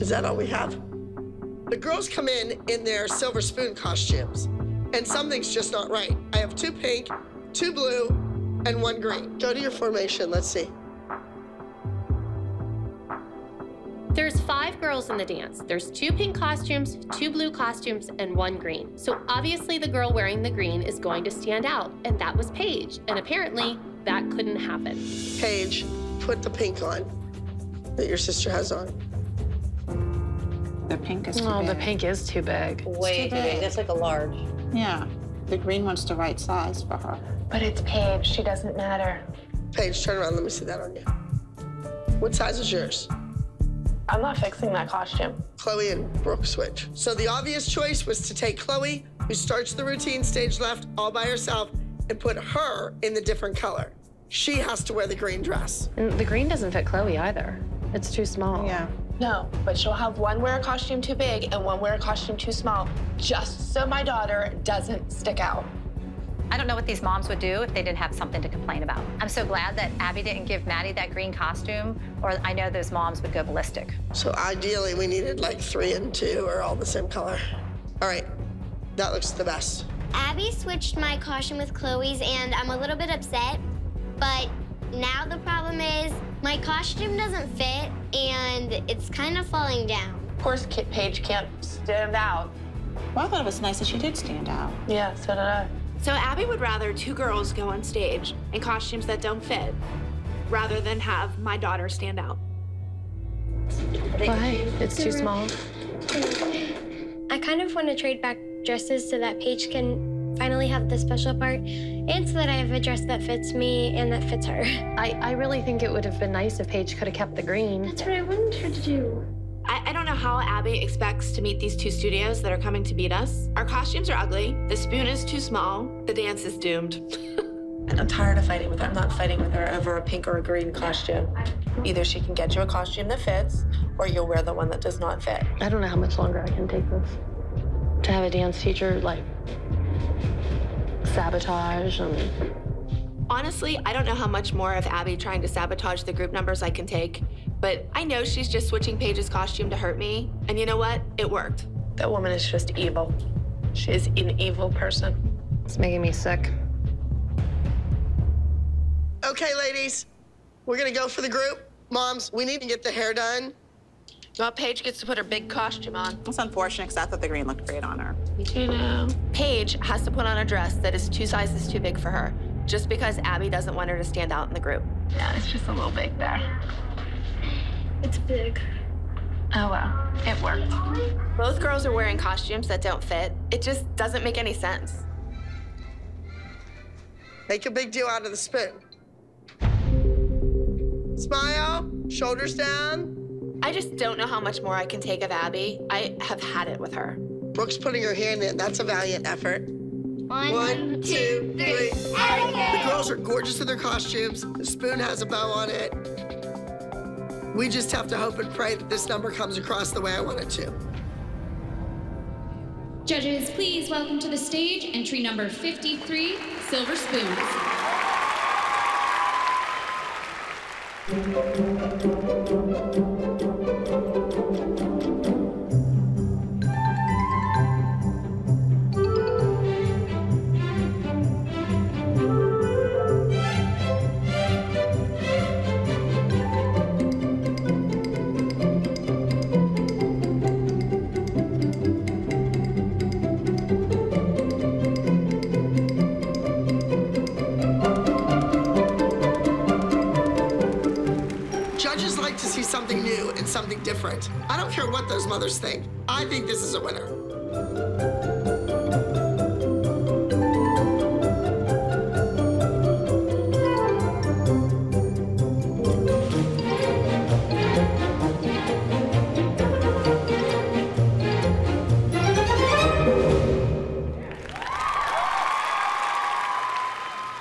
Is that all we have? The girls come in their silver spoon costumes, and something's just not right. I have two pink, two blue, and one green. Go to your formation, let's see. There's 5 girls in the dance. There's 2 pink costumes, 2 blue costumes, and 1 green. So obviously the girl wearing the green is going to stand out, and that was Paige. And apparently that couldn't happen. Paige, put the pink on that your sister has on. The pink is too big. The pink is too big. Way too big. That's like a large. Yeah. The green one's the right size for her. But it's Paige. She doesn't matter. Paige, turn around. Let me see that on you. What size is yours? I'm not fixing that costume. Chloe and Brooke switch. So the obvious choice was to take Chloe, who starts the routine stage left all by herself, and put her in the different color. She has to wear the green dress. And the green doesn't fit Chloe either. It's too small. Yeah. No, but she'll have one wear a costume too big and one wear a costume too small, just so my daughter doesn't stick out. I don't know what these moms would do if they didn't have something to complain about. I'm so glad that Abby didn't give Maddie that green costume, or I know those moms would go ballistic. So ideally, we needed like 3 and 2 or all the same color. All right, that looks the best. Abby switched my costume with Chloe's, and I'm a little bit upset, but now the problem is my costume doesn't fit, and it's kind of falling down. Of course, Paige can't stand out. Well, I thought it was nice that she did stand out. Yeah, so did I. So Abby would rather 2 girls go on stage in costumes that don't fit rather than have my daughter stand out. Why? It's too small. I kind of want to trade back dresses so that Paige can finally have the special part and so that I have a dress that fits me and that fits her. I really think it would have been nice if Paige could have kept the green. That's what I wanted her to do. I don't know how Abby expects to meet these 2 studios that are coming to beat us. Our costumes are ugly. The spoon is too small. The dance is doomed. And I'm tired of fighting with her. I'm not fighting with her over a pink or a green costume. Either she can get you a costume that fits, or you'll wear the one that does not fit. I don't know how much longer I can take this. To have a dance teacher, like, sabotage and... Honestly, I don't know how much more of Abby trying to sabotage the group numbers I can take, but I know she's just switching Paige's costume to hurt me, and you know what? It worked. That woman is just evil. She is an evil person. It's making me sick. Okay, ladies, we're gonna go for the group. Moms, we need to get the hair done. Well, Paige gets to put her big costume on. That's unfortunate, because I thought the green looked great on her. Me too, now. Paige has to put on a dress that is 2 sizes too big for her, just because Abby doesn't want her to stand out in the group. Yeah, it's just a little big there. It's big. Oh, well, it worked. Both girls are wearing costumes that don't fit. It just doesn't make any sense. Make a big deal out of the spoon. Smile, shoulders down. I just don't know how much more I can take of Abby. I have had it with her. Brooke's putting her hand in. That's a valiant effort. 1, 2, 3. The girls are gorgeous in their costumes. The spoon has a bow on it. We just have to hope and pray that this number comes across the way I want it to. Judges, please welcome to the stage entry number 53, Silver Spoons. Something new and something different. I don't care what those mothers think. I think this is a winner.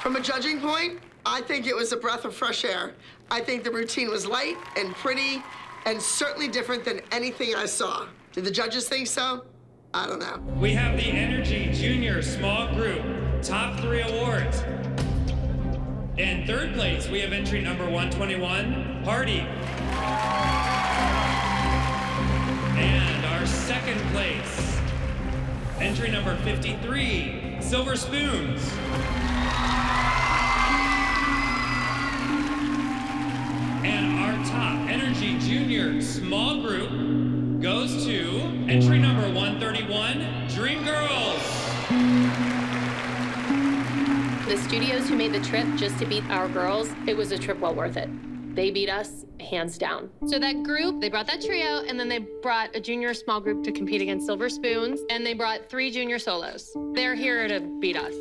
From a judging point, I think it was a breath of fresh air. I think the routine was light and pretty and certainly different than anything I saw. Did the judges think so? I don't know. We have the Energy Junior Small Group Top 3 Awards. In 3rd place, we have entry number 121, Hardy. entry number 53, Silver Spoons. And our top energy junior small group goes to entry number 131, Dream Girls. The studios who made the trip just to beat our girls, it was a trip well worth it. They beat us, hands down. So that group, they brought that trio, and then they brought a junior small group to compete against Silver Spoons, and they brought 3 junior solos. They're here to beat us.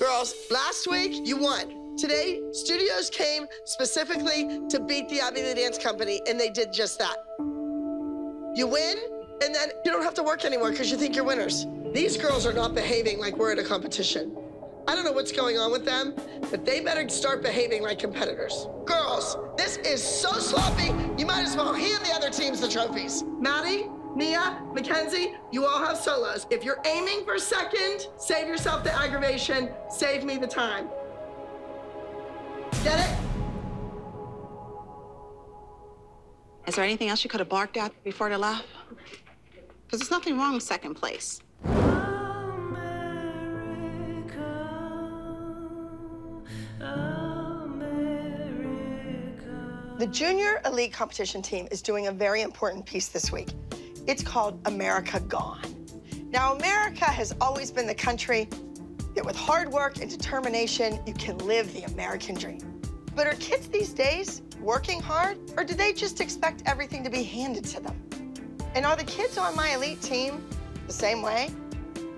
Girls, last week, you won. Today, studios came specifically to beat the Abby Lee Dance Company, and they did just that. You win, and then you don't have to work anymore because you think you're winners. These girls are not behaving like we're at a competition. I don't know what's going on with them, but they better start behaving like competitors. Girls, this is so sloppy, you might as well hand the other teams the trophies. Maddie, Nia, Mackenzie, you all have solos. If you're aiming for second, save yourself the aggravation, save me the time. Get it? Is there anything else you could have barked at before the laugh? Because there's nothing wrong with second place. The Junior Elite Competition team is doing a very important piece this week. It's called America Gone. Now, America has always been the country that with hard work and determination, you can live the American dream. But are kids these days working hard, or do they just expect everything to be handed to them? And are the kids on my elite team the same way?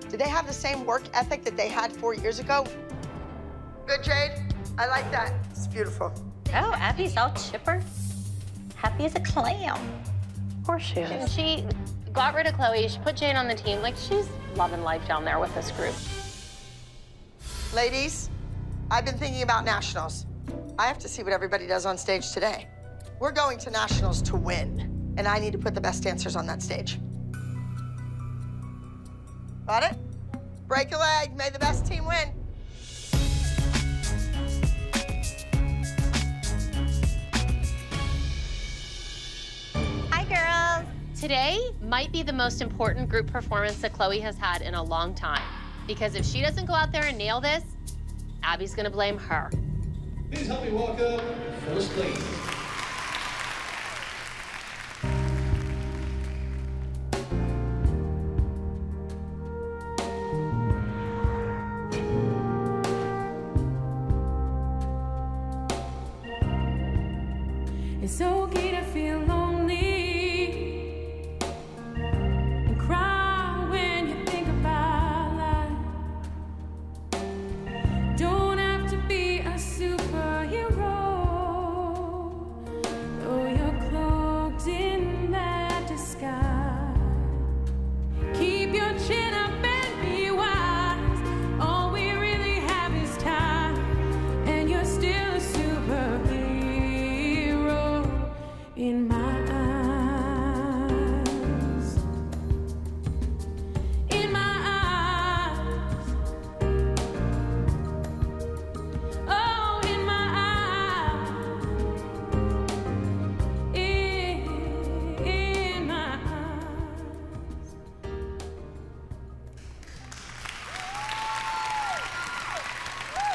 Do they have the same work ethic that they had 4 years ago? Good, Jade. I like that. It's beautiful. Oh, Abby's all chipper. Happy as a clam. Of course she is. She got rid of Chloe. She put Jane on the team. Like, she's loving life down there with this group. Ladies, I've been thinking about nationals. I have to see what everybody does on stage today. We're going to nationals to win, and I need to put the best dancers on that stage. Got it? Break a leg. May the best team win. Today might be the most important group performance that Chloe has had in a long time. Because if she doesn't go out there and nail this, Abby's gonna blame her. Please help me walk up, first lady. It's okay to feel lonely.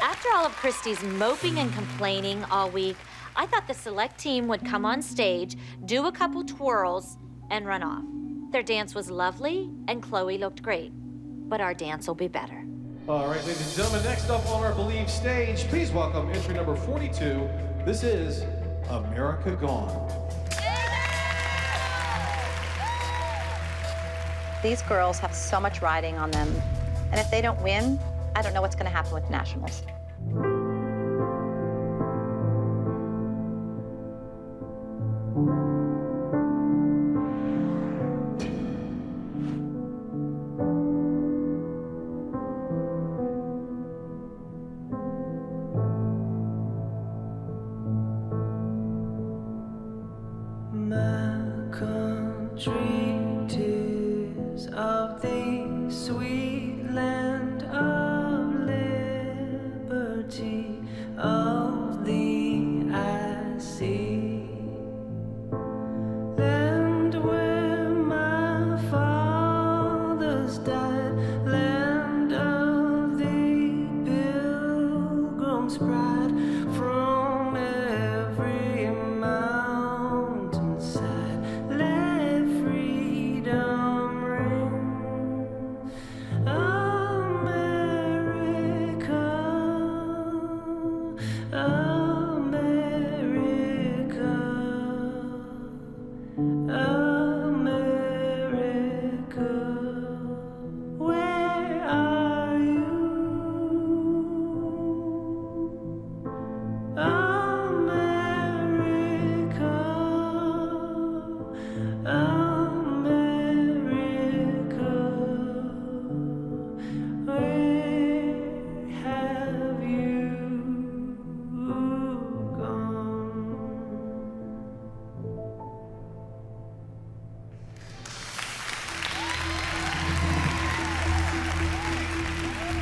After all of Christy's moping and complaining all week, I thought the select team would come on stage, do a couple twirls, and run off. Their dance was lovely, and Chloe looked great. But our dance will be better. All right, ladies and gentlemen, next up on our Believe stage, please welcome entry number 42. This is America Gone. These girls have so much riding on them, and if they don't win, I don't know what's going to happen with nationals. Land where my fathers died.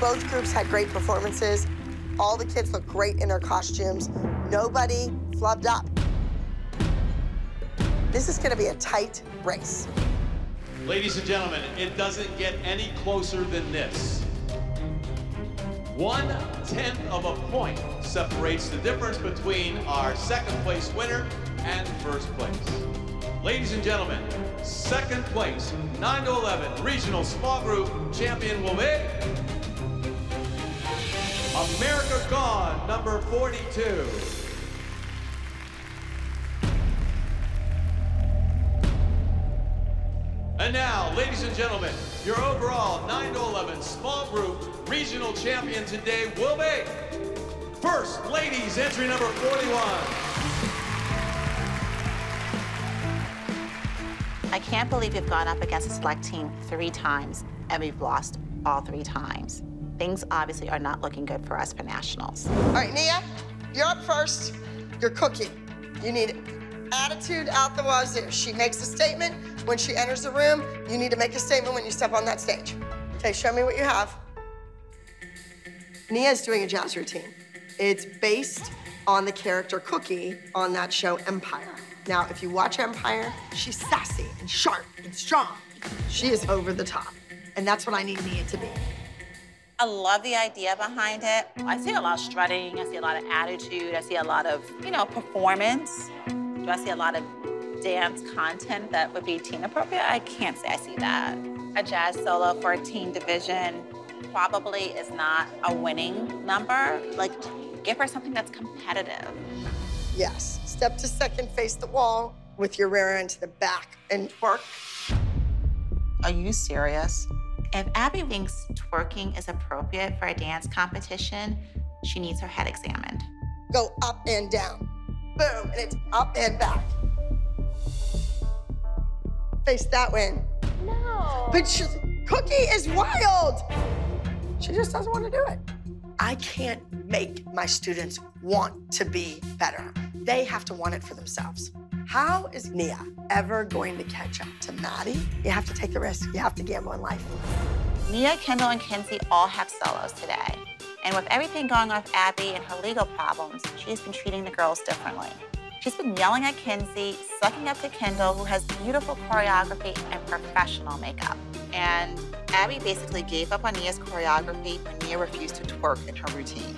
Both groups had great performances. All the kids looked great in their costumes. Nobody flubbed up. This is going to be a tight race. Ladies and gentlemen, it doesn't get any closer than this. 1/10 of a point separates the difference between our second place winner and first place. Ladies and gentlemen, second place, 9 to 11, regional small group champion will be America Gone, number 42. And now, ladies and gentlemen, your overall 9 to 11 small group regional champion today will be First Ladies, entry number 41. I can't believe we've gone up against a select team 3 times, and we've lost all 3 times. Things obviously are not looking good for us for nationals. All right, Nia, you're up first. You're cooking. You need attitude out the wazoo. She makes a statement when she enters the room. You need to make a statement when you step on that stage. Okay, show me what you have. Nia's doing a jazz routine. It's based on the character Cookie on that show, Empire. Now, if you watch Empire, she's sassy and sharp and strong. She is over the top, and that's what I need Nia to be. I love the idea behind it. I see a lot of strutting, I see a lot of attitude, I see a lot of, you know, performance. Do I see a lot of dance content that would be teen appropriate? I can't say I see that. A jazz solo for a teen division probably is not a winning number. Like, give her something that's competitive. Yes, step to second, face the wall with your rear end to the back and work. Are you serious? If Abby thinks twerking is appropriate for a dance competition, she needs her head examined. Go up and down. Boom, and it's up and back. Face that way. No. But Cookie is wild. She just doesn't want to do it. I can't make my students want to be better. They have to want it for themselves. How is Nia ever going to catch up to Maddie? You have to take the risk. You have to gamble in life. Nia, Kendall, and Kinsey all have solos today. And with everything going on with Abby and her legal problems, she's been treating the girls differently. She's been yelling at Kinsey, sucking up to Kendall, who has beautiful choreography and professional makeup. And Abby basically gave up on Nia's choreography when Nia refused to twerk in her routine.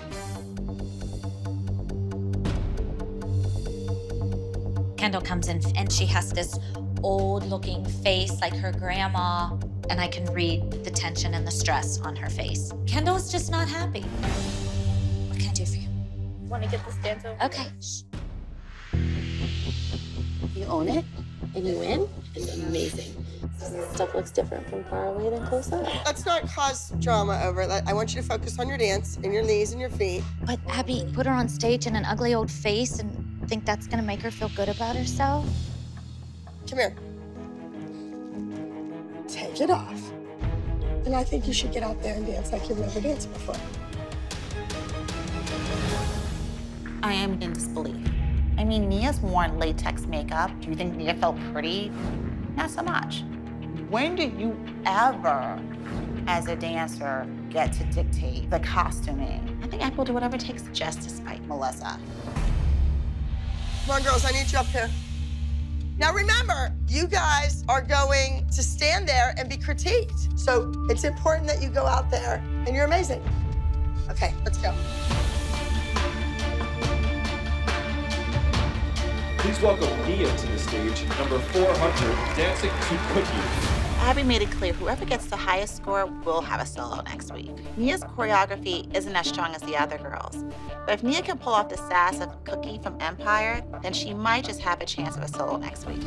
Kendall comes in and she has this old-looking face like her grandma, and I can read the tension and the stress on her face. Kendall is just not happy. What can I do for you? Want to get this dance over? Okay. You own it, and you win. It's amazing. Stuff looks different from far away than close up. Let's not cause drama over it. I want you to focus on your dance and your knees and your feet. But Abby, put her on stage in an ugly old face and think that's gonna make her feel good about herself? Come here. Take it off. And I think you should get out there and dance like you've never danced before. I am in disbelief. I mean, Nia's worn latex makeup. Do you think Nia felt pretty? Not so much. When do you ever, as a dancer, get to dictate the costuming? I think I will do whatever it takes just to spite Melissa. Come on, girls, I need you up here. Now remember, you guys are going to stand there and be critiqued. So it's important that you go out there and you're amazing. Okay, let's go. Please welcome Nia to the stage, number 400, dancing to Cookie. Abby made it clear whoever gets the highest score will have a solo next week. Nia's choreography isn't as strong as the other girls. But if Nia can pull off the sass of Cookie from Empire, then she might just have a chance of a solo next week.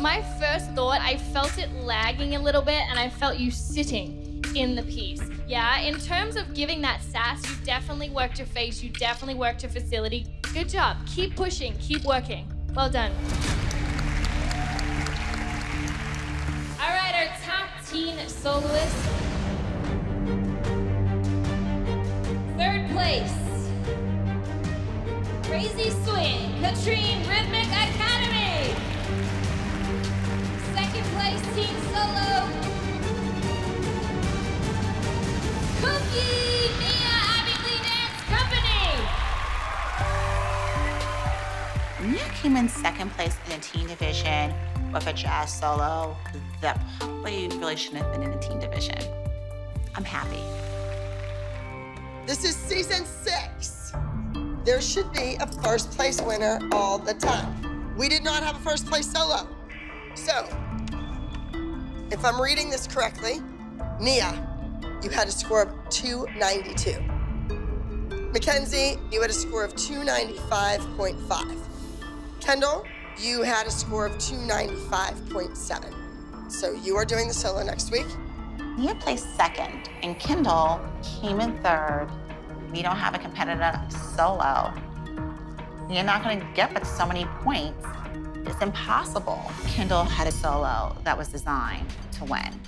My first thought, I felt it lagging a little bit, and I felt you sitting in the piece. Yeah, in terms of giving that sass, you definitely worked your face, you definitely worked your facility. Good job. Keep pushing, keep working. Well done. All right, our top teen soloist. Third place. Crazy Swing, Katrine Rhythmic Academy. Second place, team solo. Cookie, Mia, Abby Lee Dance Company. Mia came in second place in the teen division with a jazz solo that probably really shouldn't have been in the teen division. I'm happy. This is season 6. There should be a first place winner all the time. We did not have a first place solo. So, if I'm reading this correctly, Nia, you had a score of 292. Mackenzie, you had a score of 295.5. Kendall, you had a score of 295.7. So you are doing the solo next week. Nia placed second, and Kendall came in third. We don't have a competitive solo. You're not going to get but so many points. It's impossible. Kendall had a solo that was designed to win.